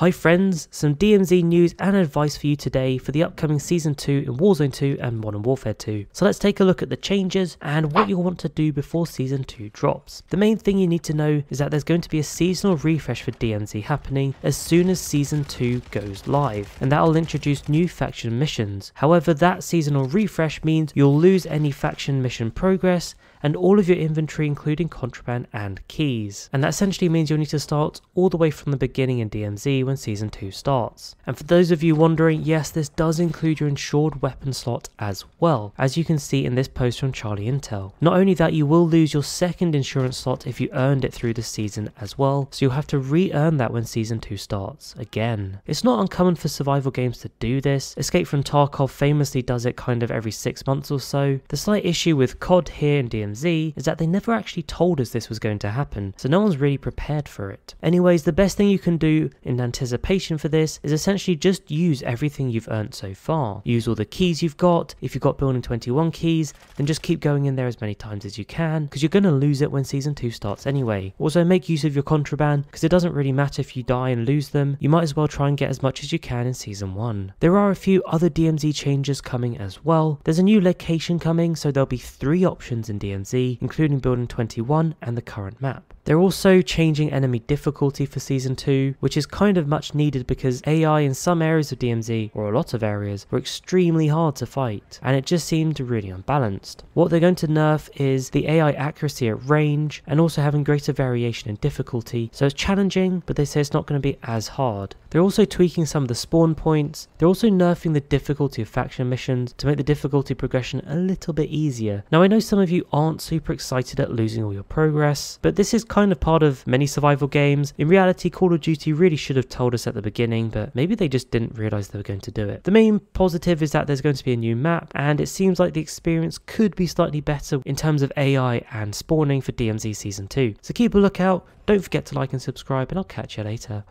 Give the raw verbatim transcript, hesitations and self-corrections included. Hi friends, some D M Z news and advice for you today for the upcoming Season two in Warzone two and Modern Warfare two. So let's take a look at the changes and what you'll want to do before Season two drops. The main thing you need to know is that there's going to be a seasonal refresh for D M Z happening as soon as Season two goes live, and that'll introduce new faction missions. However, that seasonal refresh means you'll lose any faction mission progress and all of your inventory, including contraband and keys. And that essentially means you'll need to start all the way from the beginning in D M Z when Season two starts. And for those of you wondering, yes, this does include your insured weapon slot as well, as you can see in this post from Charlie Intel. Not only that, you will lose your second insurance slot if you earned it through the season as well, so you'll have to re-earn that when Season two starts again. It's not uncommon for survival games to do this. Escape from Tarkov famously does it kind of every six months or so. The slight issue with C O D here in D M Z is that they never actually told us this was going to happen, so no one's really prepared for it. Anyways, the best thing you can do in anticipation for this is essentially just use everything you've earned so far. Use all the keys you've got. If you've got building twenty-one keys, then just keep going in there as many times as you can, because you're going to lose it when Season two starts anyway. Also, make use of your contraband, because it doesn't really matter if you die and lose them. You might as well try and get as much as you can in Season one. There are a few other D M Z changes coming as well. There's a new location coming, so there'll be three options in D M Z, including building twenty-one and the current map. They're also changing enemy difficulty for Season two, which is kind of much needed because A I in some areas of D M Z, or a lot of areas, were extremely hard to fight, and it just seemed really unbalanced. What they're going to nerf is the A I accuracy at range, and also having greater variation in difficulty, so it's challenging, but they say it's not going to be as hard. They're also tweaking some of the spawn points. They're also nerfing the difficulty of faction missions to make the difficulty progression a little bit easier. Now, I know some of you aren't super excited at losing all your progress, but this is kind of part of many survival games. In reality, Call of Duty really should have told us at the beginning, but maybe they just didn't realize they were going to do it. The main positive is that there's going to be a new map, and it seems like the experience could be slightly better in terms of A I and spawning for D M Z Season two. So keep a lookout, don't forget to like and subscribe, and I'll catch you later.